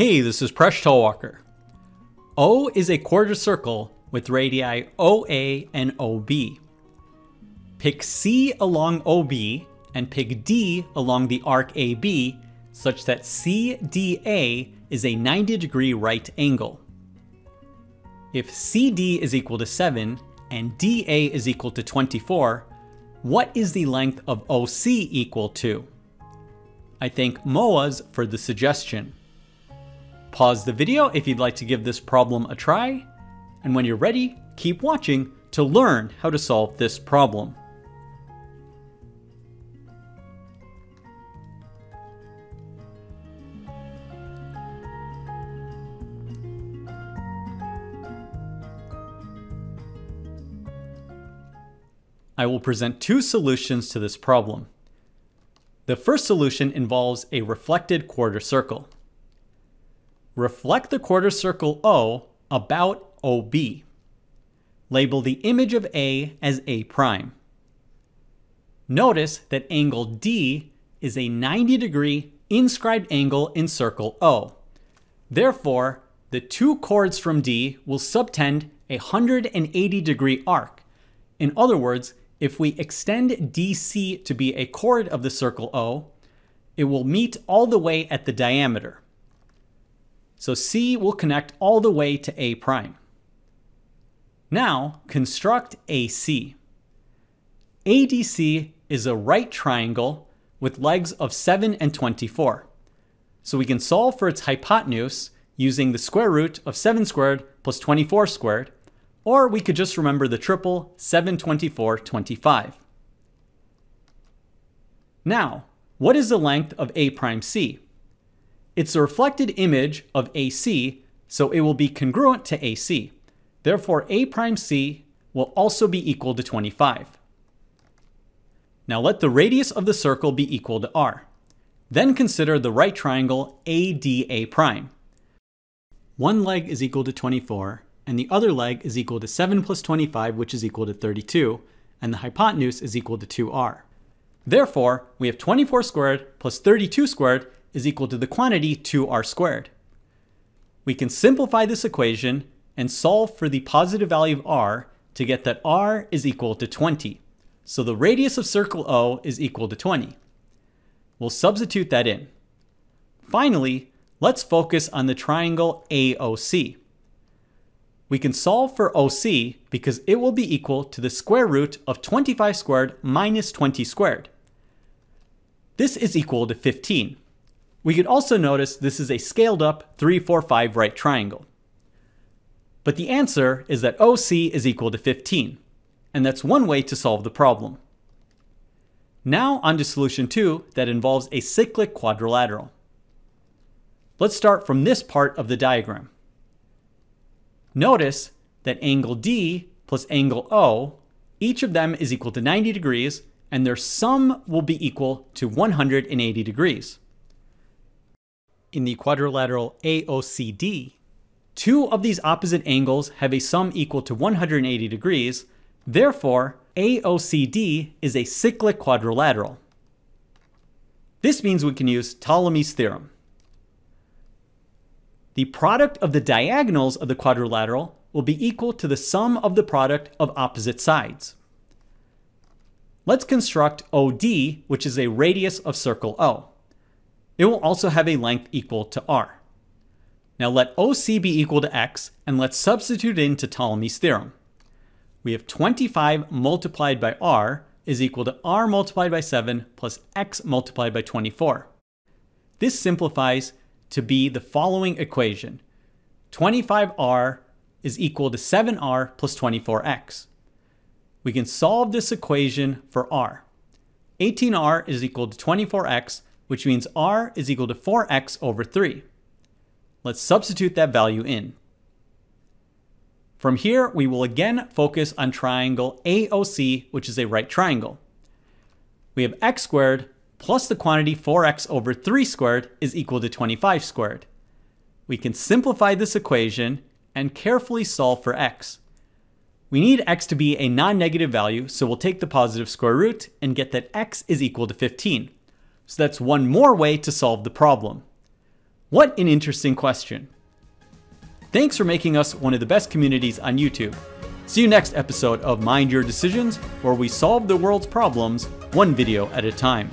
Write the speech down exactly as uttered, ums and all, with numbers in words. Hey, this is Presh Talwalker. O is a quarter circle with radii O A and O B. Pick C along O B and pick D along the arc A B such that C D A is a ninety degree right angle. If C D is equal to seven and D A is equal to twenty-four, what is the length of O C equal to? I thank M O A's for the suggestion. Pause the video if you'd like to give this problem a try, and when you're ready, keep watching to learn how to solve this problem. I will present two solutions to this problem. The first solution involves a reflected quarter circle. Reflect the quarter circle O about O B. Label the image of A as A prime. Notice that angle D is a ninety degree inscribed angle in circle O. Therefore, the two chords from D will subtend a one hundred eighty degree arc. In other words, if we extend D C to be a chord of the circle O, it will meet all the way at the diameter. So C will connect all the way to A prime. Now construct A C. A D C is a right triangle with legs of seven and twenty-four. So we can solve for its hypotenuse using the square root of seven squared plus twenty-four squared, or we could just remember the triple seven, twenty-four, twenty-five. Now, what is the length of A prime C? It's a reflected image of A C, so it will be congruent to A C. Therefore, A prime C will also be equal to twenty-five. Now let the radius of the circle be equal to R. Then consider the right triangle A D A prime. One leg is equal to twenty-four, and the other leg is equal to seven plus twenty-five, which is equal to thirty-two, and the hypotenuse is equal to two R. Therefore, we have twenty-four squared plus thirty-two squared is equal to the quantity two R squared. We can simplify this equation and solve for the positive value of R to get that R is equal to twenty. So the radius of circle O is equal to twenty. We'll substitute that in. Finally, let's focus on the triangle A O C. We can solve for O C because it will be equal to the square root of twenty-five squared minus twenty squared. This is equal to fifteen. We could also notice this is a scaled up three, four, five right triangle. But the answer is that O C is equal to fifteen, and that's one way to solve the problem. Now on to solution two that involves a cyclic quadrilateral. Let's start from this part of the diagram. Notice that angle D plus angle O, each of them is equal to ninety degrees, and their sum will be equal to one hundred eighty degrees. In the quadrilateral A O C D, two of these opposite angles have a sum equal to one hundred eighty degrees, therefore A O C D is a cyclic quadrilateral. This means we can use Ptolemy's theorem. The product of the diagonals of the quadrilateral will be equal to the sum of the product of opposite sides. Let's construct O D, which is a radius of circle O. It will also have a length equal to R. Now let O C be equal to X, and let's substitute into Ptolemy's theorem. We have twenty-five multiplied by R is equal to R multiplied by seven plus X multiplied by twenty-four. This simplifies to be the following equation. twenty-five R is equal to seven R plus twenty-four X. We can solve this equation for R. eighteen R is equal to twenty-four X, which means R is equal to four X over three. Let's substitute that value in. From here, we will again focus on triangle A O C, which is a right triangle. We have X squared plus the quantity four X over three squared is equal to twenty-five squared. We can simplify this equation and carefully solve for X. We need X to be a non-negative value, so we'll take the positive square root and get that X is equal to fifteen. So that's one more way to solve the problem. What an interesting question. Thanks for making us one of the best communities on YouTube. See you next episode of Mind Your Decisions, where we solve the world's problems one video at a time.